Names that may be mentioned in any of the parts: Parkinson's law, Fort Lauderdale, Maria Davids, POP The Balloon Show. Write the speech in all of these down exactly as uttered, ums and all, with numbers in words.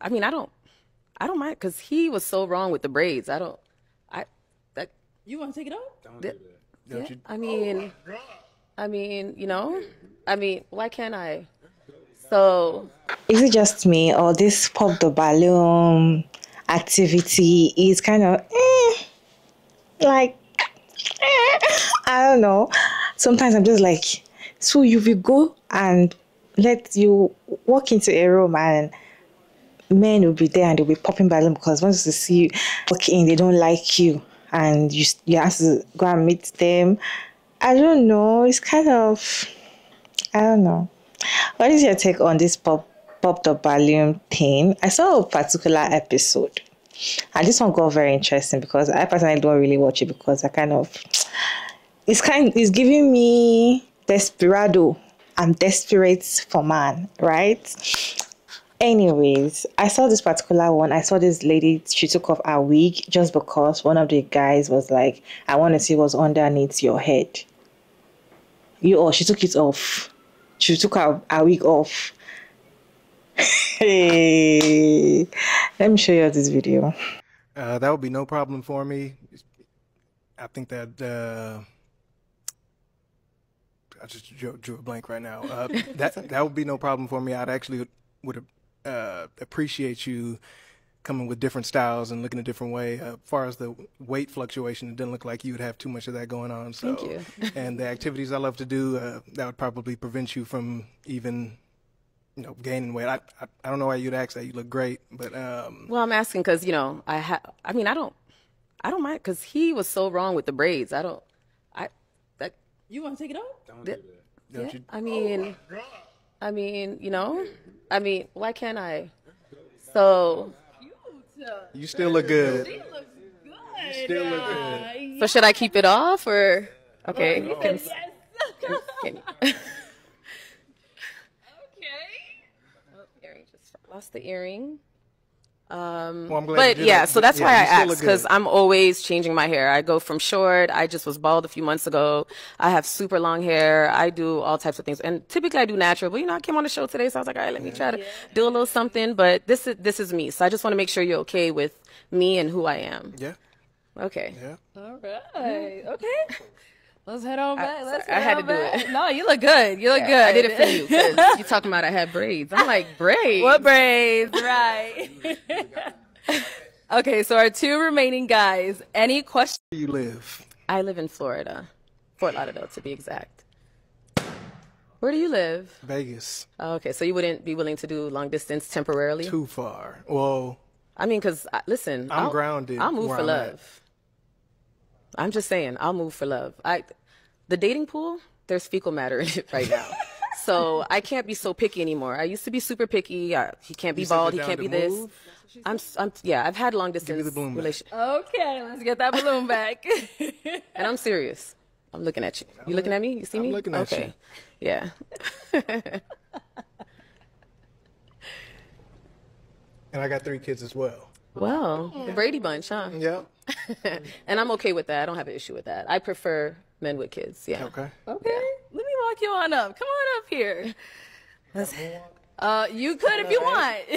I mean, I don't, I don't mind, because he was so wrong with the braids. I don't, I, that. You want to take it off? Don't do that. Don't yeah, you, I mean, oh I mean, you know, I mean, why can't I? So. Is it just me, or this Pop the Balloon activity is kind of, eh, like, eh, I don't know. Sometimes I'm just like, so you will go and let you walk into a room and men will be there and they'll be popping balloon because once they see you walk in, they don't like you and you, you have to go and meet them. I don't know. It's kind of, I don't know. What is your take on this pop, pop the balloon thing? I saw a particular episode and this one got very interesting because I personally don't really watch it because I kind of, it's kind, it's giving me desperado. I'm desperate for man, right? Anyways, I saw this particular one. I saw this lady, she took off her wig just because one of the guys was like, I want to see what's underneath your head. You all, she took it off. She took her, her wig off. Hey, let me show you this video. Uh, that would be no problem for me. I think that... Uh... I just drew, drew a blank right now. Uh, that that would be no problem for me. I'd actually would uh, appreciate you coming with different styles and looking a different way. Uh, as far as the weight fluctuation, it didn't look like you would have too much of that going on. So, thank you. And the activities I love to do, uh, that would probably prevent you from even, you know, gaining weight. I I, I don't know why you'd ask that. You look great, but um, well, I'm asking because you know I ha I mean I don't I don't mind because he was so wrong with the braids. I don't. You want to take it off? Don't do that. Don't yeah, you? I mean, oh I mean, you know, I mean, why can't I? So. You still look good. She looks good. You still look good. Uh, yeah. So should I keep it off or? Okay. Oh, no. Can, can, can, okay. Oh, earring just lost the earring. Um, well, but yeah, look, so that's yeah, why I asked, because I'm always changing my hair. I go from short. I just was bald a few months ago. I have super long hair. I do all types of things. And typically I do natural, but you know, I came on the show today, so I was like, all right, let me try to yeah. do a little something. But this is, this is me. So I just want to make sure you're okay with me and who I am. Yeah. Okay. Yeah. All right. Okay. Let's head on back. I, Let's head I had on to back. do it. No, you look good. You look yeah, good. I did it for you. 'Cause you talking about I had braids. I'm like, braids? What braids? Right. Okay, so our two remaining guys. Any questions? Where do you live? I live in Florida. Fort Lauderdale, to be exact. Where do you live? Vegas. Oh, okay, so you wouldn't be willing to do long distance temporarily? Too far. Well. I mean, because, listen. I'm I'll, grounded. I'll move for I'm love. At. I'm just saying, I'll move for love. I... The dating pool, there's fecal matter in it right now. So I can't be so picky anymore. I used to be super picky. I, he can't be bald. He can't be this. I'm, I'm, yeah, I've had long distance relationship. Okay, let's get that balloon back. And I'm serious. I'm looking at you. You looking at me? You see me? I'm looking at you. Okay. Yeah. And I got three kids as well. Wow. Yeah. Brady Bunch, huh? Yep. And I'm okay with that. I don't have an issue with that. I prefer... men with kids, yeah. Okay. Okay. Yeah. Let me walk you on up. Come on up here. Let's, uh, you could if you want.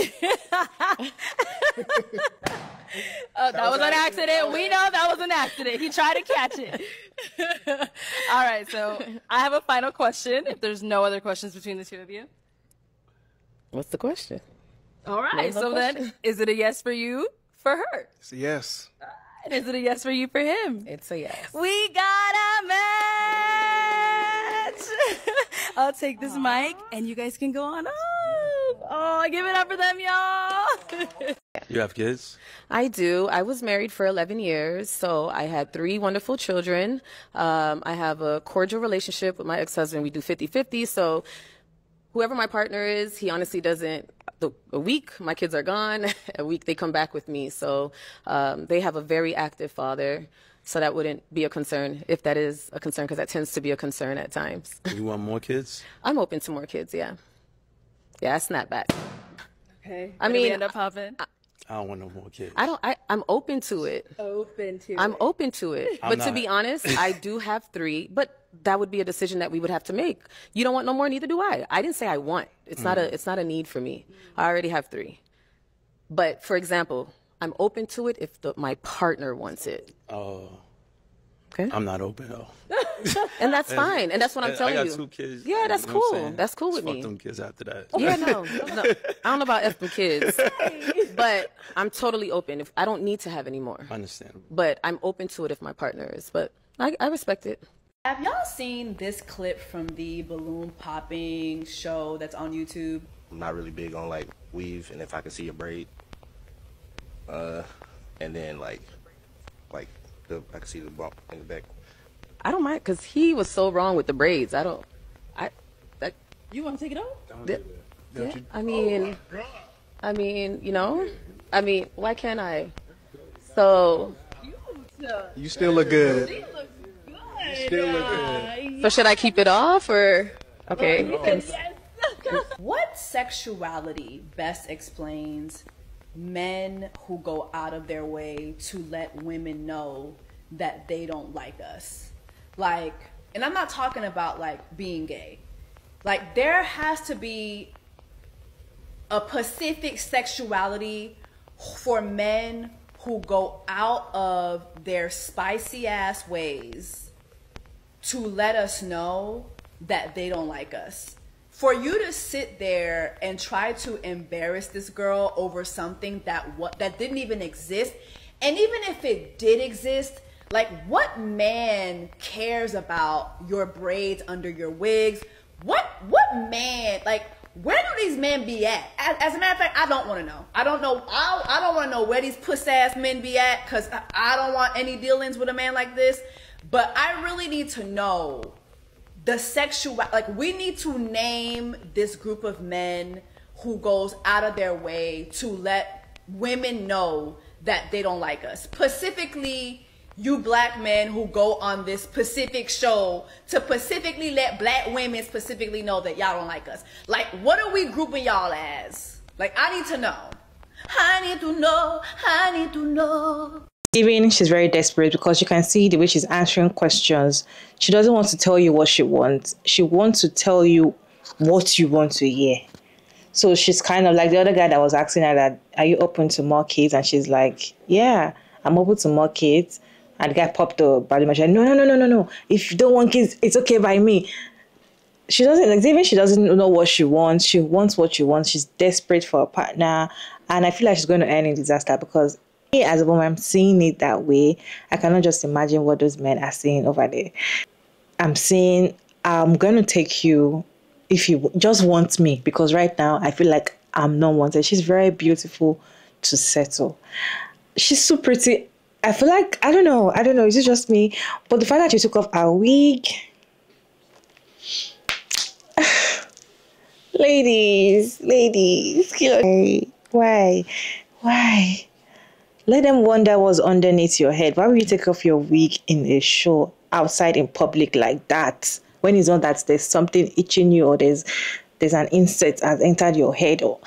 uh, that was an accident. We know that was an accident. He tried to catch it. All right. So I have a final question. If there's no other questions between the two of you. What's the question? All right. So then, is it a yes for you for her? It's a yes. Uh, Is it a yes for you for him? It's a yes. We got a match! I'll take this Aww. mic and you guys can go on up. Oh, give it up for them, y'all. You have kids? I do. I was married for eleven years, so I had three wonderful children. Um, I have a cordial relationship with my ex-husband. We do fifty fifty, so whoever my partner is, he honestly doesn't. The, a week, my kids are gone. A week, they come back with me. So um, they have a very active father. So that wouldn't be a concern, if that is a concern, because that tends to be a concern at times. You want more kids? I'm open to more kids, yeah. Yeah, I snap back. Okay. I Did mean, we end up hopping? I, I don't want no more kids. I don't. I, I'm open to it. Open to. I'm it. open to it. I'm but not. to be honest, I do have three, but. That would be a decision that we would have to make. You don't want no more, neither do I. I didn't say I want. It's mm. not a it's not a need for me. I already have three. But for example, I'm open to it if the, my partner wants it. Oh. Okay. I'm not open though. And that's fine. And that's what I'm telling you. I got two kids. Yeah, that's cool. That's cool with me. Fuck them kids after that. Yeah, no, no. I don't know about F them kids. But I'm totally open. If I don't need to have any more. Understandable. But I'm open to it if my partner is. But I, I respect it. Have y'all seen this clip from the balloon popping show that's on YouTube? I'm not really big on like weave and if I can see a braid. Uh, and then like, like. The, I can see the bump in the back. I don't mind because he was so wrong with the braids. I don't. I. That, you want to take it off? Don't the, do that. Don't yeah, you, I mean. Oh I mean, you know. I mean, why can't I? So. You still look good. She looks good. You still look good. So should I keep it off or? Okay. Oh, yes. What sexuality best explains men who go out of their way to let women know that they don't like us? Like, and I'm not talking about like being gay. Like, there has to be a specific sexuality for men who go out of their spicy ass ways to let us know that they don't like us. For you to sit there and try to embarrass this girl over something that what that didn't even exist, and even if it did exist, like, what man cares about your braids under your wigs? What what man, like, where do these men be at? As, as a matter of fact, I don't want to know. I don't know. I, I don't want to know where these puss ass men be at, because I, I don't want any dealings with a man like this. But I really need to know. The sexual, like, we need to name this group of men who goes out of their way to let women know that they don't like us. Specifically, you black men who go on this Pacific show to specifically let black women specifically know that y'all don't like us. Like, what are we grouping y'all as? Like, I need to know. I need to know. I need to know. Even she's very desperate because you can see the way she's answering questions. She doesn't want to tell you what she wants. She wants to tell you what you want to hear. So she's kind of like the other guy that was asking her that, are you open to more kids? And she's like, yeah, I'm open to more kids. And the guy popped the balloon and she said, no, no, no, no, no, no. If you don't want kids, it's okay by me. She doesn't, like, even she doesn't know what she wants. She wants what she wants. She's desperate for a partner. And I feel like she's going to end in disaster because as a woman, I'm seeing it that way. I cannot just imagine what those men are seeing over there. I'm saying, I'm going to take you if you just want me, because right now I feel like I'm not wanted. She's very beautiful to settle. She's so pretty. I feel like, I don't know, I don't know, is it just me? But the fact that she took off her wig. Ladies, ladies, why? Why? Why? Let them wonder what's underneath your head. Why would you take off your wig in a show outside in public like that? When it's not that there's something itching you or there's there's an insect has entered your head or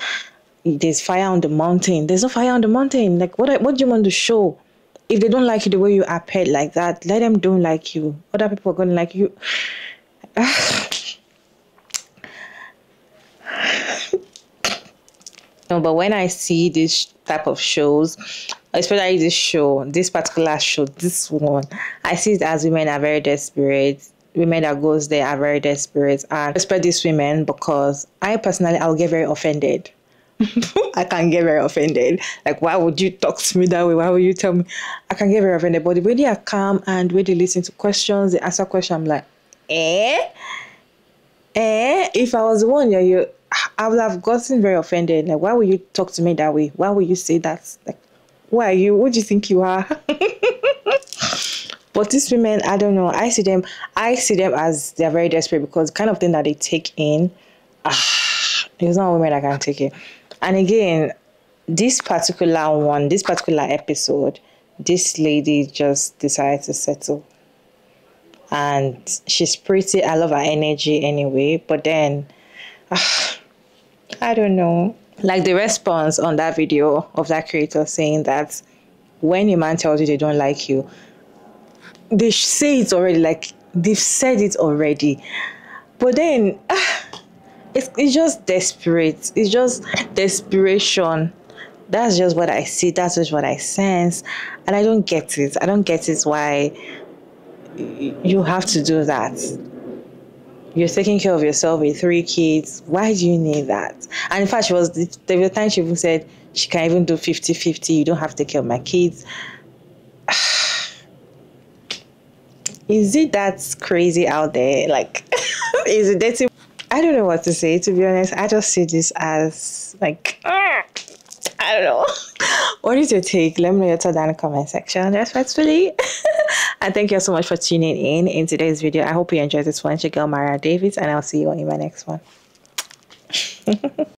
there's fire on the mountain. There's no fire on the mountain. Like, what, what do you want to show? If they don't like you the way you appear like that, let them don't like you. Other people are going to like you. No, but when I see this type of shows, especially this show, this particular show, this one, I see it as women are very desperate. Women that goes there are very desperate. And I respect these women because I personally, I'll get very offended. I can get very offended. Like, why would you talk to me that way? Why would you tell me? I can get very offended. But the way they are calm and the way they listen to questions, they answer questions, I'm like, eh? Eh? If I was the one, yeah, you... I would have gotten very offended. Like, why would you talk to me that way? Why would you say that? Like, who are you? What do you think you are? But these women, I don't know. I see them. I see them as they're very desperate because the kind of thing that they take in, ah, there's not women that can take it. And again, this particular one, this particular episode, this lady just decided to settle. And she's pretty. I love her energy anyway. But then, ah, I don't know. Like the response on that video of that creator saying that when a man tells you they don't like you, they say it already, like they've said it already. But then ah, it's, it's just desperate. It's just desperation. that's just what I see, that's just what I sense, and I don't get it. I don't get it why you have to do that. You're taking care of yourself with three kids. Why do you need that? And in fact, she was there was a time she even said she can even do fifty fifty. You don't have to take care of my kids. Is it that crazy out there? Like, is it dirty? I don't know what to say, to be honest. I just see this as, like, I don't know. What is your take? Let me know your thoughts down in the comment section, respectfully. And thank you so much for tuning in in today's video. I hope you enjoyed this one. It's your girl, Maria Davids, and I'll see you on in my next one.